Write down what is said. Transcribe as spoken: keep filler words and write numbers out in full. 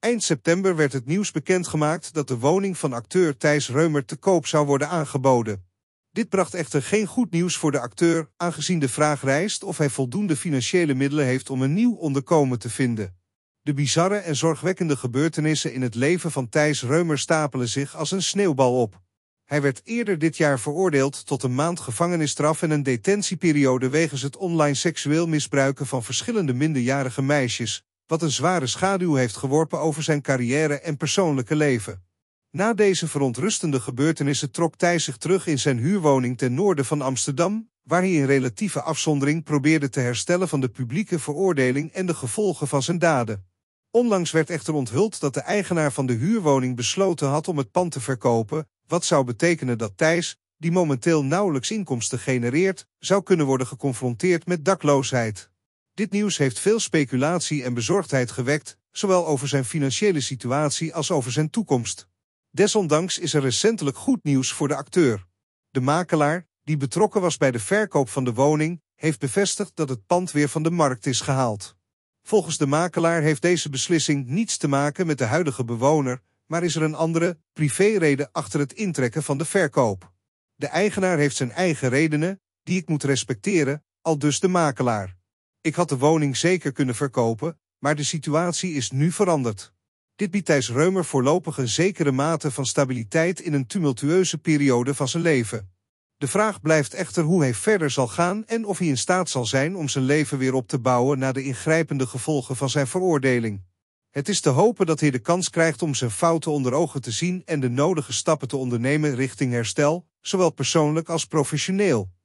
Eind september werd het nieuws bekendgemaakt dat de woning van acteur Thijs Römer te koop zou worden aangeboden. Dit bracht echter geen goed nieuws voor de acteur, aangezien de vraag rijst of hij voldoende financiële middelen heeft om een nieuw onderkomen te vinden. De bizarre en zorgwekkende gebeurtenissen in het leven van Thijs Römer stapelen zich als een sneeuwbal op. Hij werd eerder dit jaar veroordeeld tot een maand gevangenisstraf en een detentieperiode wegens het online seksueel misbruiken van verschillende minderjarige meisjes, wat een zware schaduw heeft geworpen over zijn carrière en persoonlijke leven. Na deze verontrustende gebeurtenissen trok Thijs zich terug in zijn huurwoning ten noorden van Amsterdam, waar hij in relatieve afzondering probeerde te herstellen van de publieke veroordeling en de gevolgen van zijn daden. Onlangs werd echter onthuld dat de eigenaar van de huurwoning besloten had om het pand te verkopen, wat zou betekenen dat Thijs, die momenteel nauwelijks inkomsten genereert, zou kunnen worden geconfronteerd met dakloosheid. Dit nieuws heeft veel speculatie en bezorgdheid gewekt, zowel over zijn financiële situatie als over zijn toekomst. Desondanks is er recentelijk goed nieuws voor de acteur. De makelaar, die betrokken was bij de verkoop van de woning, heeft bevestigd dat het pand weer van de markt is gehaald. Volgens de makelaar heeft deze beslissing niets te maken met de huidige bewoner, maar is er een andere, privéreden achter het intrekken van de verkoop. De eigenaar heeft zijn eigen redenen, die ik moet respecteren, aldus de makelaar. Ik had de woning zeker kunnen verkopen, maar de situatie is nu veranderd. Dit biedt Thijs Römer voorlopig een zekere mate van stabiliteit in een tumultueuze periode van zijn leven. De vraag blijft echter hoe hij verder zal gaan en of hij in staat zal zijn om zijn leven weer op te bouwen na de ingrijpende gevolgen van zijn veroordeling. Het is te hopen dat hij de kans krijgt om zijn fouten onder ogen te zien en de nodige stappen te ondernemen richting herstel, zowel persoonlijk als professioneel.